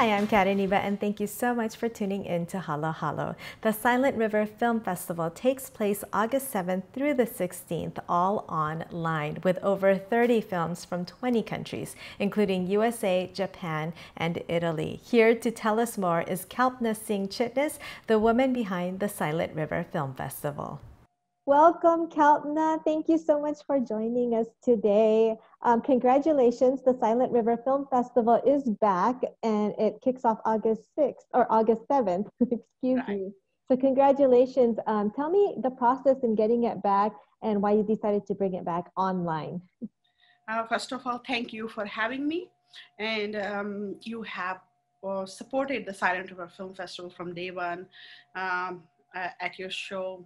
Hi, I'm Kat Iniba, and thank you so much for tuning in to Halo Halo. The Silent River Film Festival takes place August 7th through the 16th, all online, with over 30 films from 20 countries, including USA, Japan, and Italy. Here to tell us more is Kalpna Singh-Chitnis, the woman behind the Silent River Film Festival. Welcome, Kalpna. Thank you so much for joining us today. Congratulations, the Silent River Film Festival is back and it kicks off August 6th or August 7th, excuse me. So congratulations. Tell me the process in getting it back and why you decided to bring it back online. First of all, thank you for having me. And you have supported the Silent River Film Festival from day one. At your show,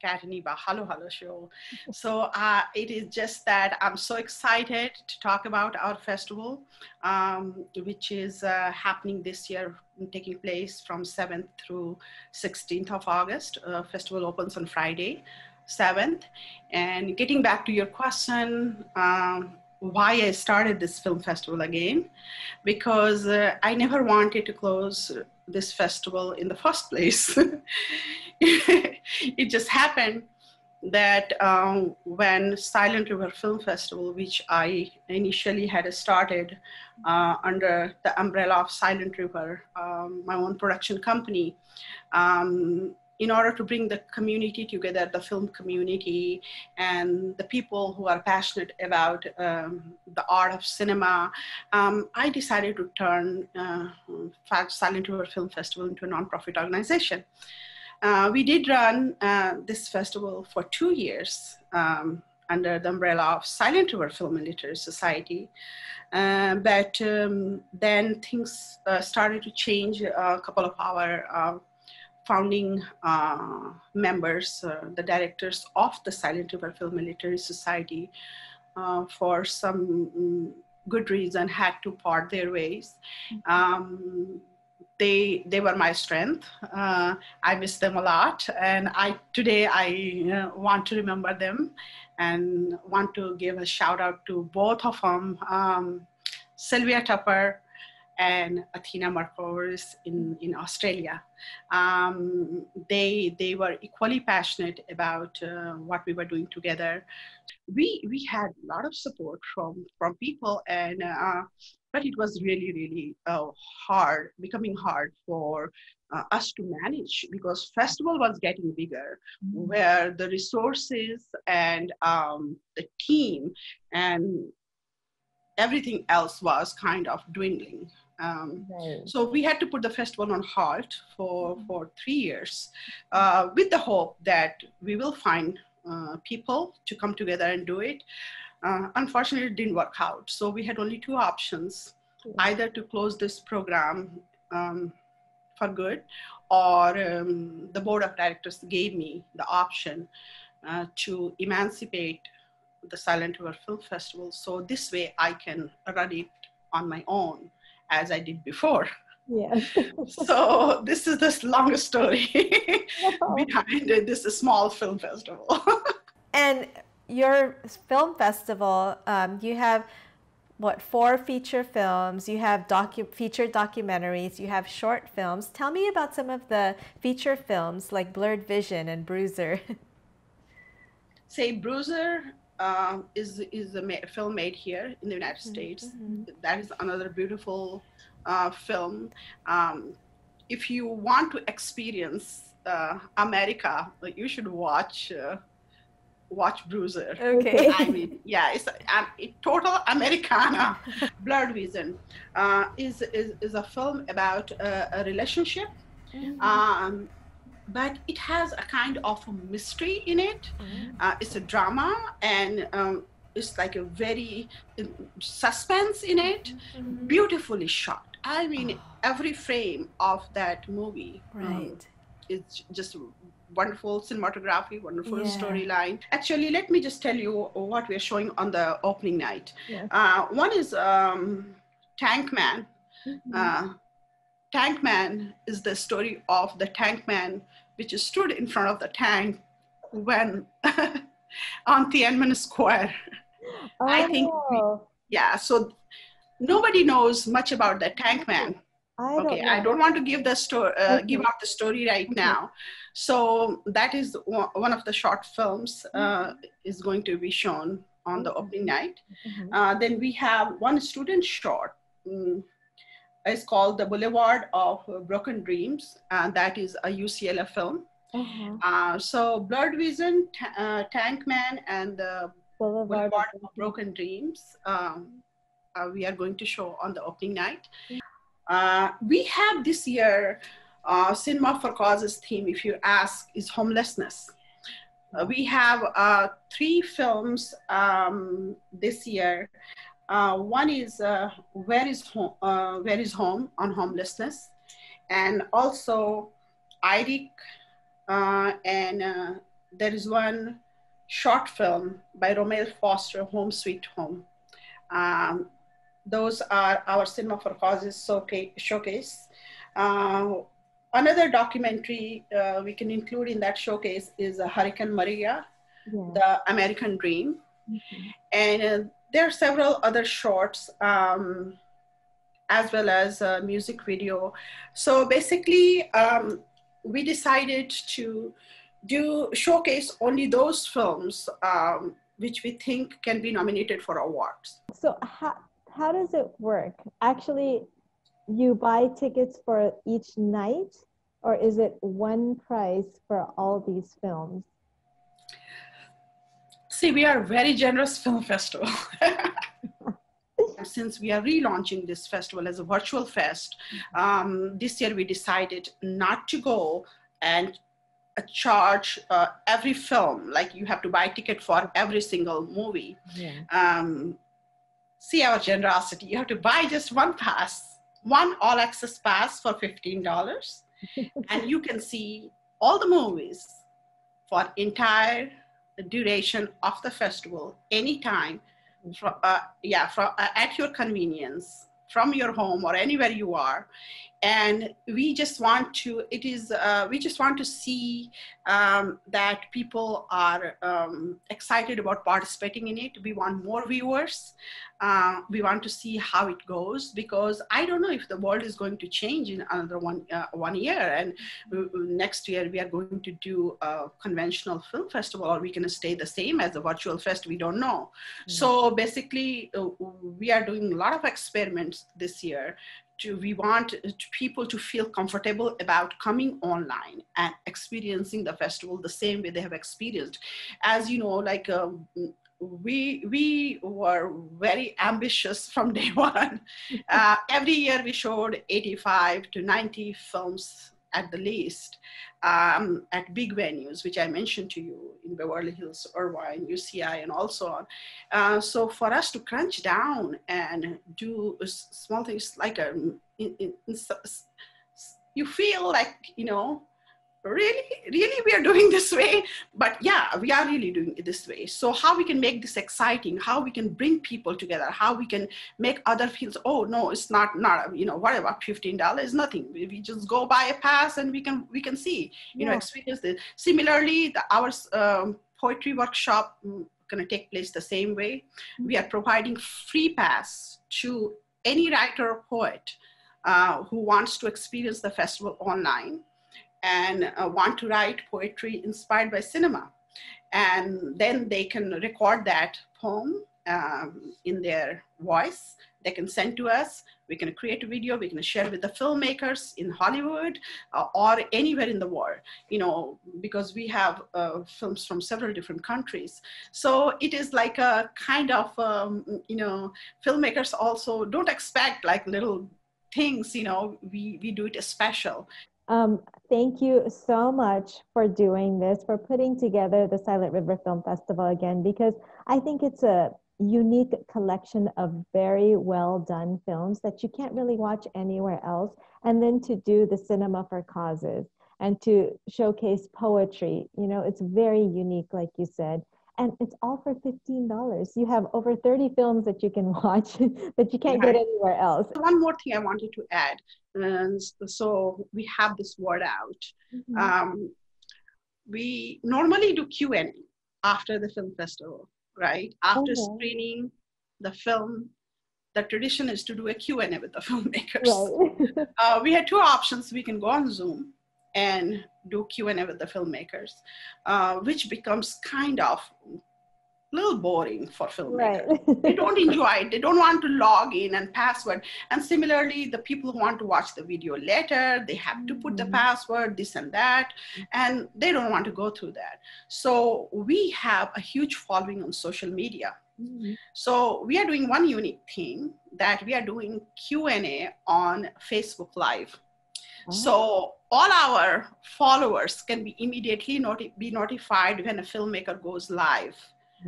Kat Iniba, Halo Halo show. So it is just that I'm so excited to talk about our festival, which is happening this year, taking place from 7th through 16th of August. Festival opens on Friday, 7th. And getting back to your question, why I started this film festival again, because I never wanted to close this festival in the first place. It just happened that when Silent River Film Festival, which I initially had started under the umbrella of Silent River, my own production company, in order to bring the community together, the film community and the people who are passionate about the art of cinema, I decided to turn Silent River Film Festival into a nonprofit organization. We did run this festival for 2 years under the umbrella of Silent River Film and Literary Society. But then things started to change. A couple of our founding members, the directors of the Silent River Film and Literary Society, for some good reason had to part their ways. They were my strength. I miss them a lot, and today I want to remember them and want to give a shout out to both of them, Sylvia Tupper and Athena Markovus in Australia. They were equally passionate about what we were doing together. We had a lot of support from people, and but it was really hard, becoming hard for us to manage, because festival was getting bigger, where the resources and the team and everything else was kind of dwindling. So we had to put the festival on halt for 3 years with the hope that we will find people to come together and do it. Unfortunately, it didn't work out. So we had only two options, either to close this program for good, or the board of directors gave me the option to emancipate the Silent River Film Festival. So this way I can run it on my own, as I did before. Yeah. So this is this long story behind this small film festival. And your film festival, you have what, 4 feature films, you have feature documentaries, you have short films. Tell me about some of the feature films like Blurred Vision and Bruiser. Say Bruiser is a film made here in the United States. That is another beautiful film. If you want to experience America, you should watch watch Bruiser. Okay. I mean, yeah, it's a total Americana. Blurred Vision is a film about a relationship. But it has a kind of mystery in it. It's a drama, and it's like a very suspense in it. Beautifully shot. I mean, every frame of that movie is just wonderful cinematography, wonderful storyline. Actually, let me just tell you what we're showing on the opening night. One is Tank Man. Tank Man is the story of the Tank Man, which stood in front of the tank when on Tiananmen Square. I think, so Nobody knows much about the Tank Man. I don't want to give the story, give out the story right now. So that is one of the short films is going to be shown on the opening night. Then we have one student short. It's called The Boulevard of Broken Dreams, and that is a UCLA film. So Blurred Vision, Tank Man, and The Boulevard of Broken Dreams we are going to show on the opening night. We have this year, Cinema for Causes theme, if you ask, is homelessness. We have 3 films this year. One is Where is Home on homelessness, and also IDIC, and there is one short film by Romel Foster, Home Sweet Home. Those are our Cinema for Causes showcase. Another documentary we can include in that showcase is Hurricane Maria, The American Dream. And there are several other shorts as well as a music video. So basically we decided to showcase only those films which we think can be nominated for awards. So how does it work? Actually, you buy tickets for each night, or is it one price for all these films? See, we are a very generous film festival. Since we are relaunching this festival as a virtual fest, this year we decided not to go and charge every film, like you have to buy a ticket for every single movie. See our generosity. You have to buy just one pass, one all-access pass for $15, and you can see all the movies for entire duration of the festival, anytime, at your convenience, from your home or anywhere you are. And we just want to, we just want to see that people are excited about participating in it. We want more viewers. We want to see how it goes, because I don't know if the world is going to change in another one year. And next year we are going to do a conventional film festival, or we can stay the same as a virtual fest. We don't know. So basically we are doing a lot of experiments this year. We want people to feel comfortable about coming online and experiencing the festival the same way they have experienced. As you know, like we were very ambitious from day one. Every year we showed 85 to 90 films at the least, at big venues, which I mentioned to you, in Beverly Hills, Irvine, UCI, and also on. So for us to crunch down and do small things like, you feel like, you know, really we are doing this way, but yeah, we are really doing it this way. So how we can make this exciting, how we can bring people together, how we can make other feel, oh no, it's not, you know, whatever, $15 is nothing, we just go buy a pass and we can see, you know, experience this. Similarly, our poetry workshop gonna take place the same way. We are providing free pass to any writer or poet who wants to experience the festival online and want to write poetry inspired by cinema. And then they can record that poem in their voice. They can send to us. We can create a video. We can share with the filmmakers in Hollywood or anywhere in the world, you know, because we have films from several different countries. So it is like a kind of, you know, filmmakers also don't expect like little things, you know, we do it special. Thank you so much for doing this, for putting together the Silent River Film Festival again, because I think it's a unique collection of very well done films that you can't really watch anywhere else. And then to do the Cinema for Causes and to showcase poetry, you know, it's very unique, like you said. And it's all for $15. You have over 30 films that you can watch that you can't get anywhere else. One more thing I wanted to add. And so we have this word out. We normally do Q&A after the film festival, right? After screening the film, the tradition is to do a Q&A with the filmmakers. Right. We had two options. We can go on Zoom and do Q&A with the filmmakers, which becomes kind of a little boring for filmmakers. Right. They don't enjoy it. They don't want to log in and password. And similarly, the people who want to watch the video later, they have to put the password, this and that, and they don't want to go through that. So we have a huge following on social media. So we are doing one unique thing, that we are doing Q&A on Facebook Live. So all our followers can be immediately be notified when a filmmaker goes live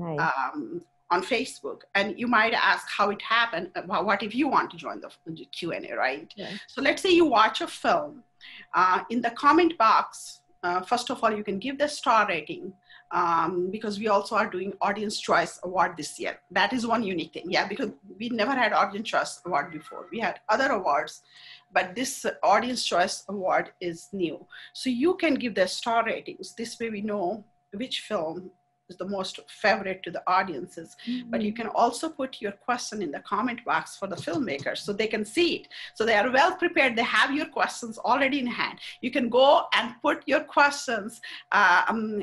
on Facebook. And you might ask how it happened. Well, what if you want to join the Q&A, right? Yeah. So let's say you watch a film. In the comment box, first of all, you can give the star rating. Because we also are doing Audience Choice Award this year. That is one unique thing, yeah, because we never had Audience Choice Award before. We had other awards, but this Audience Choice Award is new. So you can give the star ratings. This way we know which film is the most favorite to the audiences. But you can also put your question in the comment box for the filmmakers so they can see it. So they are well prepared. They have your questions already in hand. You can go and put your questions on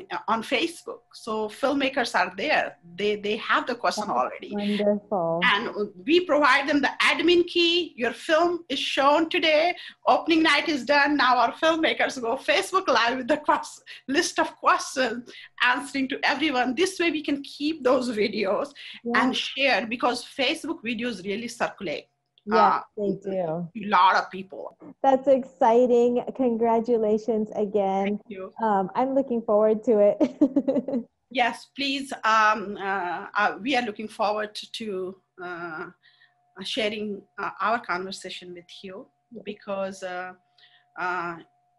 Facebook. So filmmakers are there. They have the question already. Wonderful. And we provide them the admin key. Your film is shown today. Opening night is done. Now our filmmakers go Facebook Live with the list of questions, answering to everyone. This way we can keep those videos and share, because Facebook videos really circulate. Yeah, they do. A lot of people. That's exciting. Congratulations again. Thank you. I'm looking forward to it. Yes, please. We are looking forward to sharing our conversation with you, because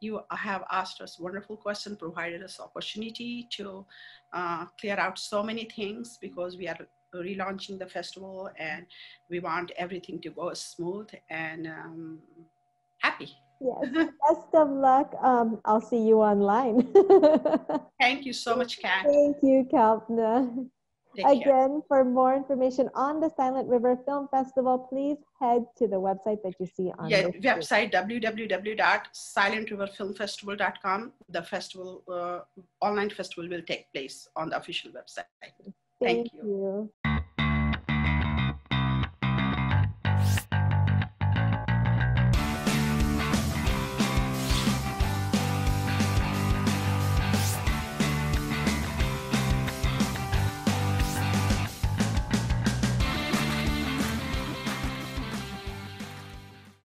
you have asked us wonderful questions, provided us opportunity to clear out so many things, because we are relaunching the festival and we want everything to go smooth and happy. Yes, best of luck. I'll see you online. Thank you so much, Kat. Thank you, Kalpna. Again, for more information on the Silent River Film Festival, please head to the website that you see on the website, www.silentriverfilmfestival.com. The festival, online festival will take place on the official website. Thank you.